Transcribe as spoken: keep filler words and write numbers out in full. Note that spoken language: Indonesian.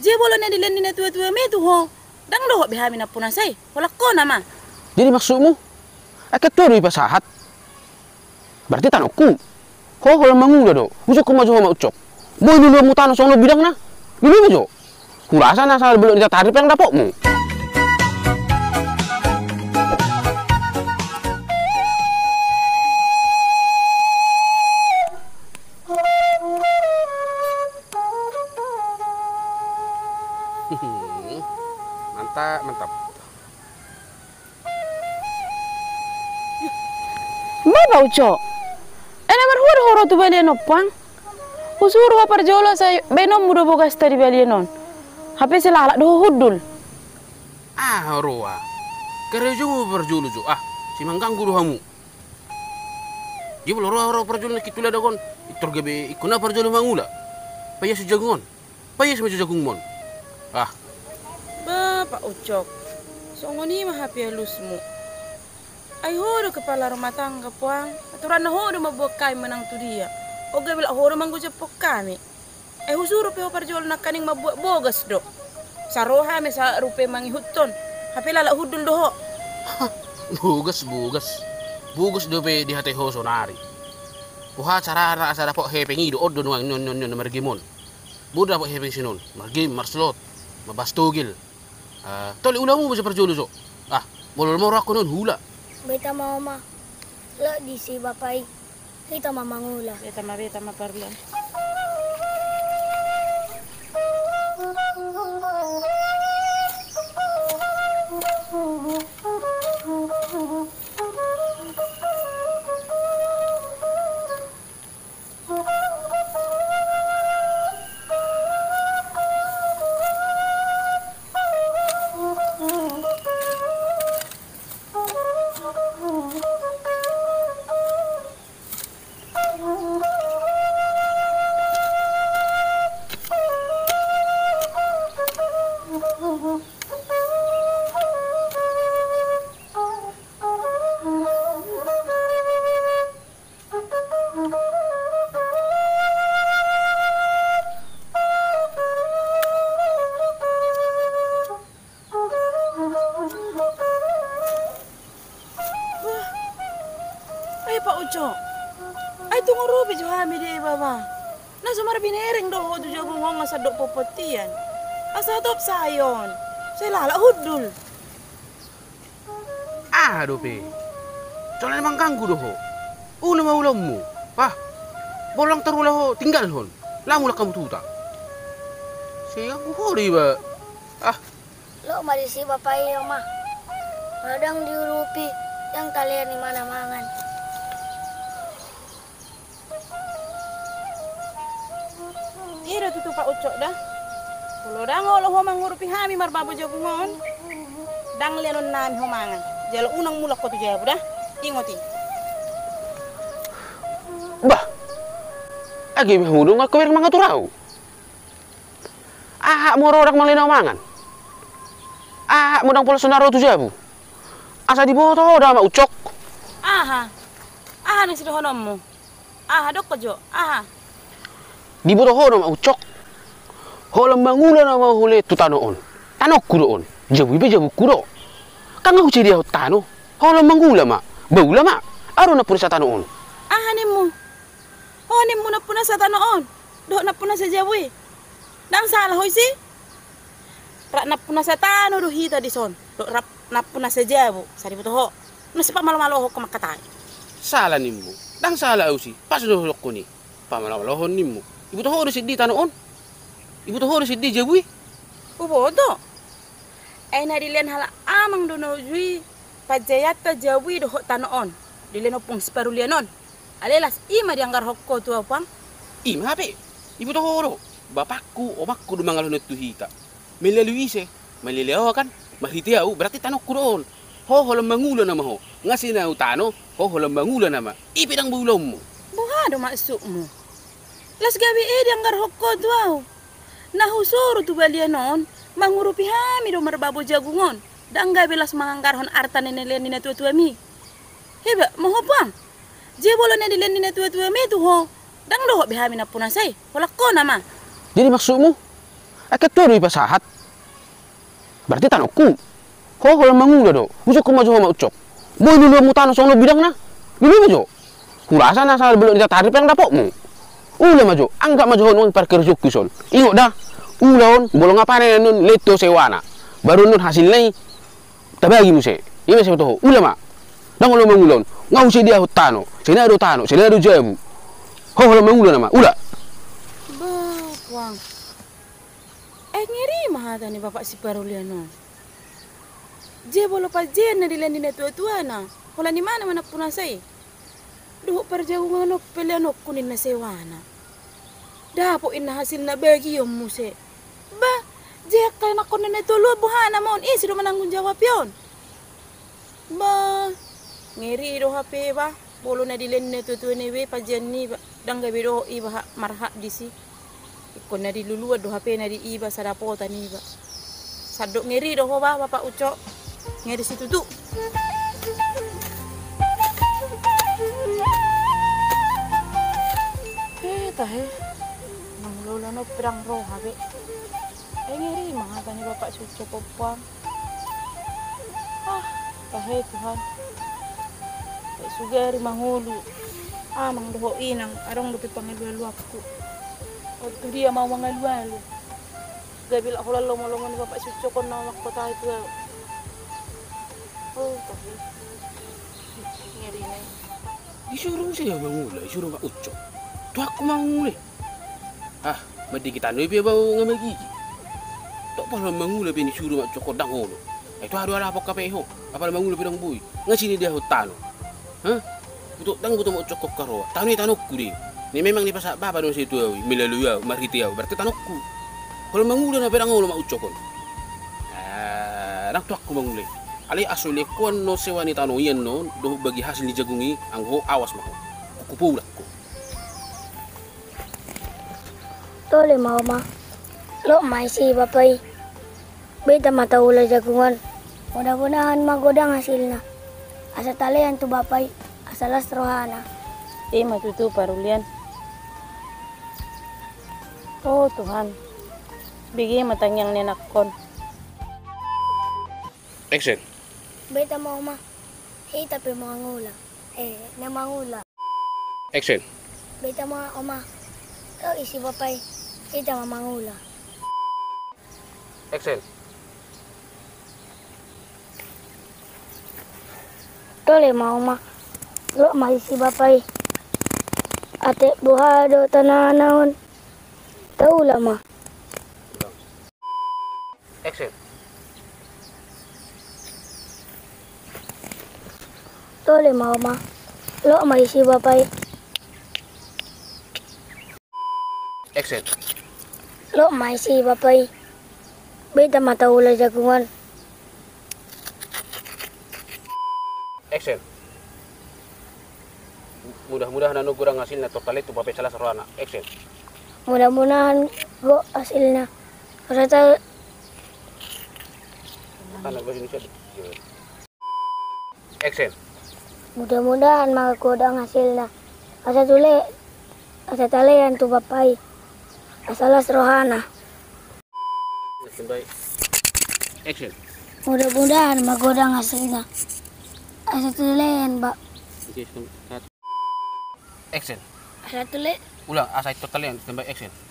Dia boleh nadi lendi na tua-tua metu ho. Dang doh behami na punasai. Wala ko nama. Jadi maksudmu? Aku tuh di pasahat. Berarti tanokku. Kau kalau manguda do. Ucok ku maju sama Ucok. Boy dulu mu tanah sono bidang na. Dulu maju. Kurasa na salah belum ditarik yang dapokmu. Mantap, mantap. Bapak Ucok, enak berhuru huru tu balik nopang. Usuru apa jolo saya benom muda bogas tadi balik non. H P selalak doh hudul. Ah roa, kerja berjulu jo ah si manggang guru kamu. Dia belum roa roa berjulu kita lihat kon. Itor gebe ikona berjulu mangula. Payah sejagungan, payah semajagungmon. Ah, Bapak Ucok, songoni mah H P halusmu. Ayo do kepala rumah tangga puang, aturan ho do mabuak kai menang tu dia. Oga bila ho do mangguja pok kami. Eh usuru pe ho parjol nak kaning mabuak bogas do. Saroha me sa rupe mangi huton, H P lala hudul do ho. Bogas bogas. Bogas do pe di hati ho sonari. Uha cara anak asara pok he pengi do odon wang nyon nyon nyon mergimon. Buda pok he peng sinun, mergim marslot. Mabas togil, uh, tolong ulamu bisa perjulu so. Ah, bolol mau rakun hula. Beta mau mah, lo di si bapai, kita mama ngula. Beta mah beta mah perlu. Sadok popotian, asadop sayon, saya lala hudul. Ah dope, soalnya emang ganggu doho. Ulu mau ulamu, pah, bolong terulah ho, tinggal hon, lamu lah kamu tuta. Siapa hori ba, ah. Lo mari si bapak iya mah, kadang diurupi yang kalian di mana mangan. Ira tutup Pak Ucok dah. Kalau dah ngoloh homang ngurupi hami mar babu jagungon. Dang lenon nami homangan. Jalo unang mulak kotu jabu dah. Ingoti. Bah. Agi hudung aku wer mangatur au. Ahak moro orang malena homangan. Ahak mudang pola sonaro tu jabu. Asa diboto dah Pak Ucok. Aha. Aha nang sido honommu. Aha dok kojo. Aha. Di bodoh nama Ucok, holam bangulan nama hule tu tanoon, tanok kuroon, jawi be jawi kuro, kang aku jadi tano, holam bangulan mak, baulah mak, aru napuna tanoon. Ah nemu, oh nemu napuna tanoon, doh napuna sejawi, dang salah hoi si, rak napuna tano doh hita di son, doh rap napuna sejawi, sari bodoh, nasipak malu malu hok makatai. Salah nemu, dang salah hoi si, pas doh hok kuni, pamalu malu hok nemu. Ibu tuh harus sedih tanoon, ibu tuh harus sedih jauhi. Ubo itu, enak dilihat hal amang dono jui, pajaya terjauhi doh tanoon, dilihat opung separuh lianon. Alelas ima dianggar hokko tua pang. Ima apa? Ibu tuh horo, bapakku, omakku do mangaluh netu hita. Melalui se, melalui awak kan, mahitiau berarti tanok kuron. Ho holam bangulan nama ho, ngasih nau tano, ho holam bangulan nama. Ipi dang bulommu. Buha do maksudmu. Las gabi e dianggar hokko tuau. Nah usuru tu balianon, mangurupi hami do merbabu jagungon. Dan gabi las manganggar hon arta nene lenina tua-tua mi. Heba, moho pang. Je bolo nene lenina tua-tua mi tu ho. Dan doho behami napunasai, holak ko nama. Jadi maksudmu? Eket tuh di pasahat. Berarti tanokku. Kau kalau manguda do, usuk kau maju sama Ucok. Boy dulu mau tanah soal bidang nah, dulu maju. Kurasa nah salah belum ditarik yang dapokmu. Ulah maju, anggap maju orang parkir usuk kisol. Ingat dah, ulah on bolong apa nih nun leto sewana. Baru nun hasilnya, tapi lagi muse. Iya masih betul. Ulah mak, dong kalau mangulon, nggak usah dia hutano. Sini ada hutano, sini ada jamu. Kau kalau mangulon nama, ulah. Bang, eh ngeri mah tani bapak si Paruliano. Je bolo pajen na dilan din tua-tua na. Wala ni mana manak punasay. Duho parjaungan nok pelianok kunin na sewana. Dapo inahasil na bagi yung muse. Ba, je kaya na kunin na tulo buhana mon. Isi do mananggung jawab yon. Ba, ngeri do hape ba. Bolo na dilan na tutua na we pajen ni ba. Dangga bido iba marhak disi. Ikon na diluluwa do hape na di iba sadapota ni ba. Sadok ngeri do ho ba Bapak Ucok. Ngeri situ tuh. Eh, tahe. Manglolano perang roh habe. Eh ngeri mah tanya Bapak Ucok popang. Ah, tahe Tuhan. Eh sugeri mangulu. Ah, mang doho inang arong dupi pangelualu aku. Waktu dia mau mangelualu. Gabil aku lalu molongan Bapak Ucok nang kota itu. Oh, tapi ngeri nih. Disuruh saya mangule, disuruh Pak Ucok. Tuh aku mangule. Ah, mending kita anu biar bau ngambil gigi. Tok pala mangule biar disuruh Pak Ucok dang holo. Itu ada ala apa kape ho? Apa mangule biar dang bui? Ngasini dia hutan. Hah? Butuh dang butuh Pak Ucok karo. Tanu tanukku deh. Ini memang di pasak baba dong situ awi. Melalui awi, mari tiaw. Berarti tanukku. Kalau mangule na biar dang holo Pak Ucok. Ah, nak tuh aku mangule. Ali asli kon no sewani tanu yen no do bagi hasil dijagungi anggo awas maho ku pula ku tole mama lo mai si bapai beda mata ula jagungan mudah-mudahan magodang hasilna asa talean tu bapai asalas rohana e matutu Parulian. Oh Tuhan bigi matanyang nenak kon action. Beta mau ma, hei tapi mau ngula, eh nama ngula. Action. Beta mau oma, lo isi bapai, hei tapi mau ngula. Action. Tole mau ma, lo mau isi bapai, ate buhado tanah naon, tau lah ma. Action. Tole mama, lo mai si bapai. Exit. Lo mai si bapai. Beda mata ula jagungan. Exit. Mudah-mudahan anu kurang hasilnya total itu bapai salah seorang anak. Exit. Mudah-mudahan go hasilnya. Rata. Anak bahasa Indonesia. Exit. Mudah-mudahan makakodang hasilnya. Asa tule, asa talean tu bapai. Asalas rohana. Action. Mudah-mudahan makakodang hasilnya. Asa tulean ba. Action. Asa tule. Ulang, asa itu talean, tambah action.